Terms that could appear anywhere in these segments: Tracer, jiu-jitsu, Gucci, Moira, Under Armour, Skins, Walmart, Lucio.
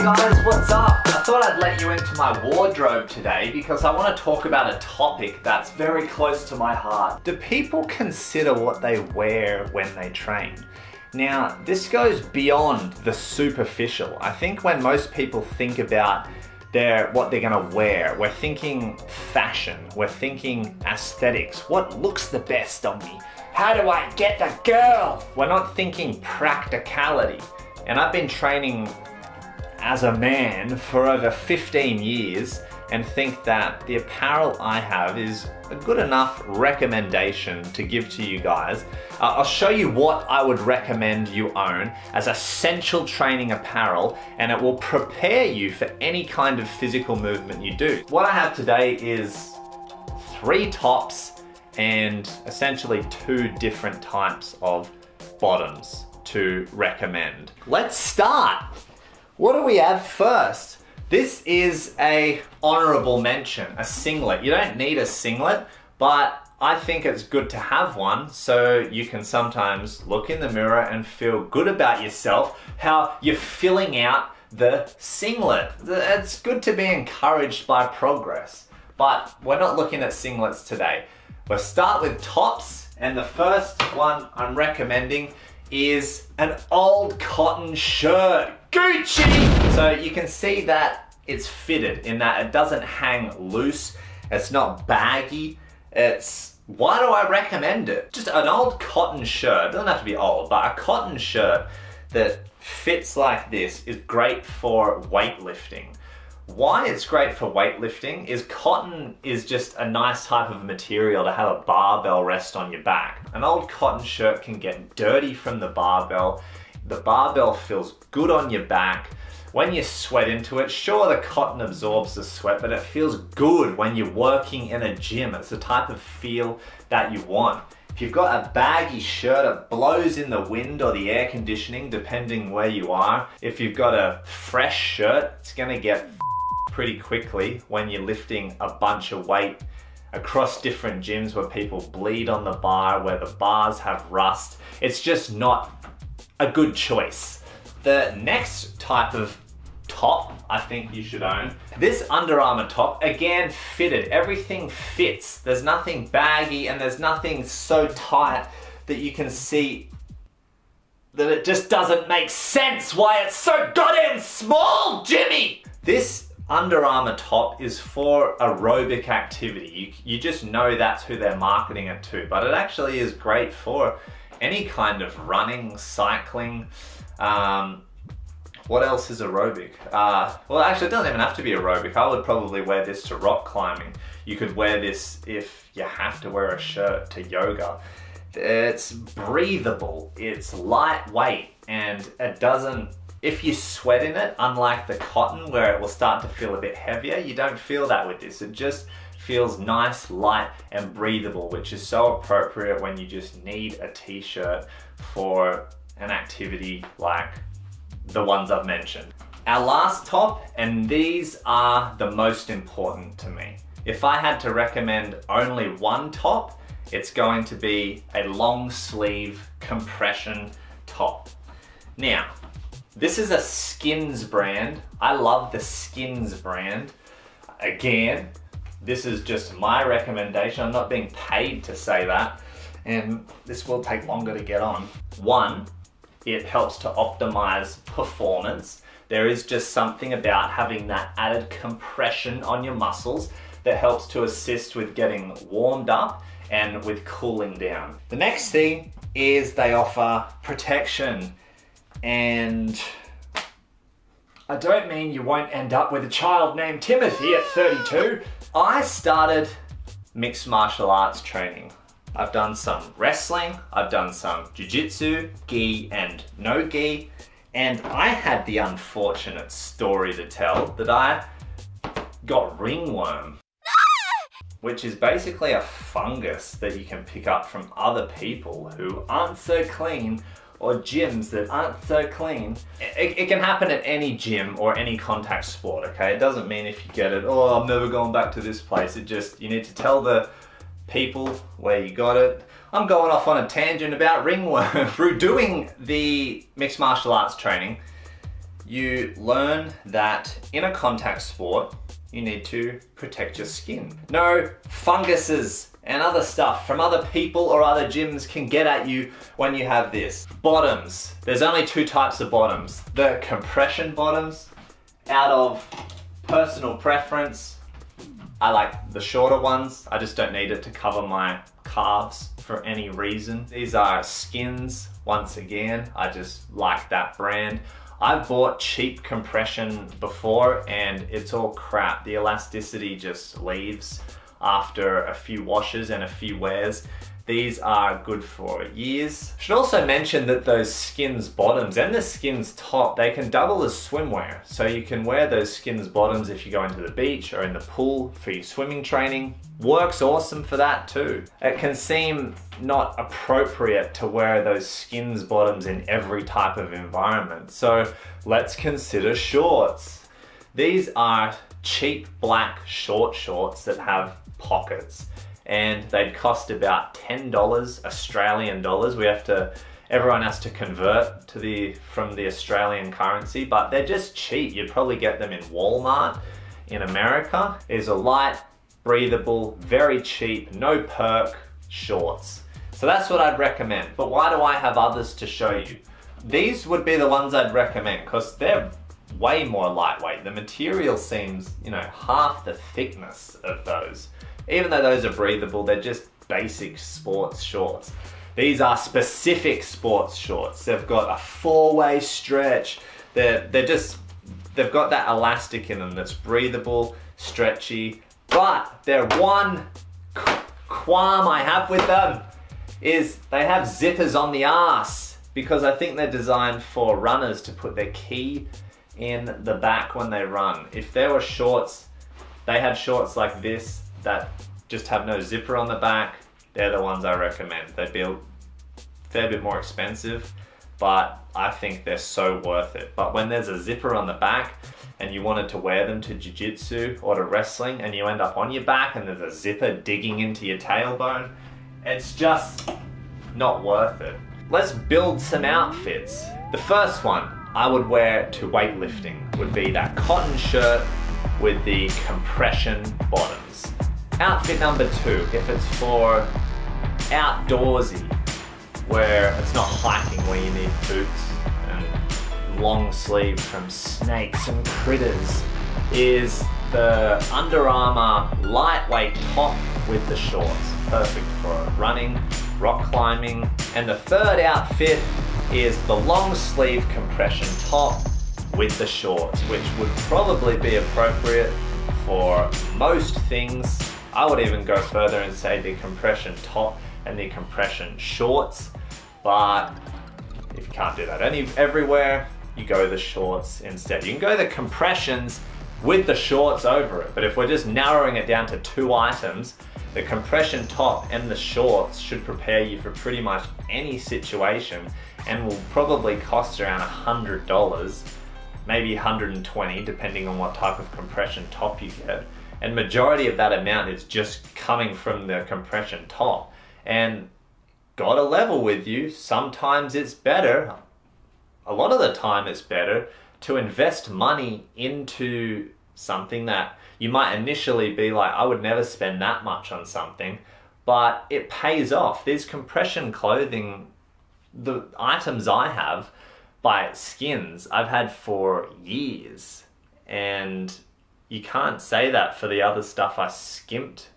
Hey guys, what's up? I thought I'd let you into my wardrobe today because I want to talk about a topic that's very close to my heart. Do people consider what they wear when they train? Now, this goes beyond the superficial. I think when most people think about what they're gonna wear, we're thinking fashion, we're thinking aesthetics. What looks the best on me? How do I get the girl? We're not thinking practicality. And I've been training as a man for over 15 years and think that the apparel I have is a good enough recommendation to give to you guys. I'll show you what I would recommend you own as essential training apparel, and it will prepare you for any kind of physical movement you do. What I have today is 3 tops and essentially 2 different types of bottoms to recommend. Let's start. What do we have first? This is a honorable mention, a singlet. You don't need a singlet, but I think it's good to have one so you can sometimes look in the mirror and feel good about yourself, how you're filling out the singlet. It's good to be encouraged by progress, but we're not looking at singlets today. We'll start with tops, and the first one I'm recommending is an old cotton shirt. Gucci! So you can see that it's fitted in that it doesn't hang loose, it's not baggy, it's... Why do I recommend it? Just an old cotton shirt, it doesn't have to be old, but a cotton shirt that fits like this is great for weightlifting. Why it's great for weightlifting is cotton is just a nice type of material to have a barbell rest on your back. An old cotton shirt can get dirty from the barbell. The barbell feels good on your back. When you sweat into it, sure, the cotton absorbs the sweat, but it feels good when you're working in a gym. It's the type of feel that you want. If you've got a baggy shirt, it blows in the wind or the air conditioning, depending where you are. If you've got a fresh shirt, it's gonna get pretty quickly when you're lifting a bunch of weight across different gyms where people bleed on the bar, where the bars have rust. It's just not a good choice. The next type of top I think you should own, this Under Armour top, again fitted, everything fits. There's nothing baggy and there's nothing so tight that you can see that it just doesn't make sense why it's so goddamn small, Jimmy! This Under Armour top is for aerobic activity. You just know that's who they're marketing it to, but it actually is great for any kind of running, cycling. What else is aerobic? Well, actually it doesn't even have to be aerobic. I would probably wear this to rock climbing. You could wear this if you have to wear a shirt to yoga. It's breathable, it's lightweight, and it doesn't, if you sweat in it, unlike the cotton where it will start to feel a bit heavier, you don't feel that with this. It just feels nice, light, and breathable, which is so appropriate when you just need a t-shirt for an activity like the ones I've mentioned. Our last top, and these are the most important to me. If I had to recommend only one top, it's going to be a long sleeve compression top. Now, this is a Skins brand. I love the Skins brand. Again, this is just my recommendation. I'm not being paid to say that. And this will take longer to get on. One, it helps to optimize performance. There is just something about having that added compression on your muscles that helps to assist with getting warmed up and with cooling down. The next thing is they offer protection, and I don't mean you won't end up with a child named Timothy at 32. I started mixed martial arts training. I've done some wrestling, I've done some jiu-jitsu, gi and no gi, and I had the unfortunate story to tell that I got ringworm, which is basically a fungus that you can pick up from other people who aren't so clean, or gyms that aren't so clean. It can happen at any gym or any contact sport, okay? It doesn't mean if you get it, oh, I'm never going back to this place. It just, you need to tell the people where you got it. I'm going off on a tangent about ringworm. Through doing the mixed martial arts training, you learn that in a contact sport, you need to protect your skin. No funguses and other stuff from other people or other gyms can get at you when you have this. Bottoms. There's only two types of bottoms. The compression bottoms, out of personal preference. I like the shorter ones. I just don't need it to cover my calves for any reason. These are Skins, once again. I just like that brand. I've bought cheap compression before and it's all crap. The elasticity just leaves after a few washes and a few wears. These are good for years. Should also mention that those Skins bottoms and the Skins top, they can double as swimwear. So you can wear those Skins bottoms if you go into the beach or in the pool for your swimming training. Works awesome for that too. It can seem not appropriate to wear those Skins bottoms in every type of environment. So let's consider shorts. These are cheap black short shorts that have pockets. And they'd cost about $10 Australian dollars. Everyone has to convert from the Australian currency, but they're just cheap. You'd probably get them in Walmart in America. These are light, breathable, very cheap, no perk shorts. So that's what I'd recommend. But why do I have others to show you? These would be the ones I'd recommend because they're way more lightweight. The material seems, you know, half the thickness of those. Even though those are breathable, they're just basic sports shorts. These are specific sports shorts. They've got a four-way stretch. They've got that elastic in them that's breathable, stretchy, but their one qualm I have with them is they have zippers on the ass because I think they're designed for runners to put their key in the back when they run. If there were shorts, they had shorts like this that just have no zipper on the back, they're the ones I recommend. They'd be a fair bit more expensive, but I think they're so worth it. But when there's a zipper on the back and you wanted to wear them to jiu-jitsu or to wrestling and you end up on your back and there's a zipper digging into your tailbone, it's just not worth it. Let's build some outfits. The first one I would wear to weightlifting would be that cotton shirt with the compression bottoms. Outfit number two, if it's for outdoorsy, where it's not hiking where you need boots and long sleeve from snakes and critters, is the Under Armour lightweight top with the shorts. Perfect for running, rock climbing. And the third outfit is the long sleeve compression top with the shorts, which would probably be appropriate for most things. I would even go further and say the compression top and the compression shorts, but if you can't do that everywhere, you go the shorts instead. You can go the compressions with the shorts over it, but if we're just narrowing it down to two items, the compression top and the shorts should prepare you for pretty much any situation and will probably cost around $100, maybe $120, depending on what type of compression top you get. And majority of that amount is just coming from the compression top. And gotta level with you, sometimes it's better, a lot of the time it's better, to invest money into something that you might initially be like, I would never spend that much on something, but it pays off. These compression clothing, the items I have by Skins, I've had for years, and you can't say that for the other stuff I skimped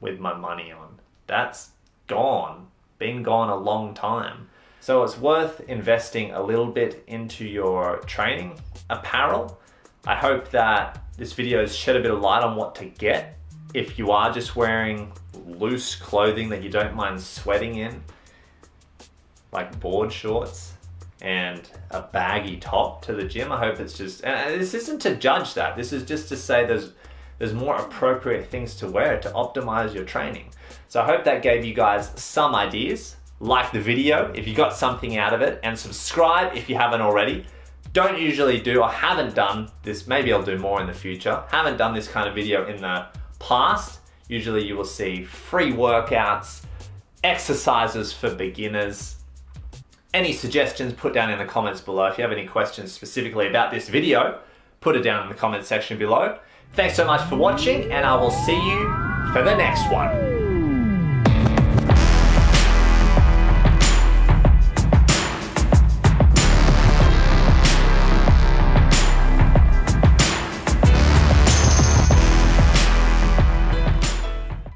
with my money on. That's gone, been gone a long time. So it's worth investing a little bit into your training apparel. I hope that this video has shed a bit of light on what to get if you are just wearing loose clothing that you don't mind sweating in, like board shorts and a baggy top to the gym. I hope it's just, and this isn't to judge that, this is just to say there's more appropriate things to wear to optimize your training. So I hope that gave you guys some ideas. Like the video if you got something out of it, and subscribe if you haven't already. Don't usually do, or haven't done this, maybe I'll do more in the future, haven't done this kind of video in the past. Usually you will see free workouts, exercises for beginners, Any suggestions, put down in the comments below. If you have any questions specifically about this video, put it down in the comments section below. Thanks so much for watching, and I will see you for the next one.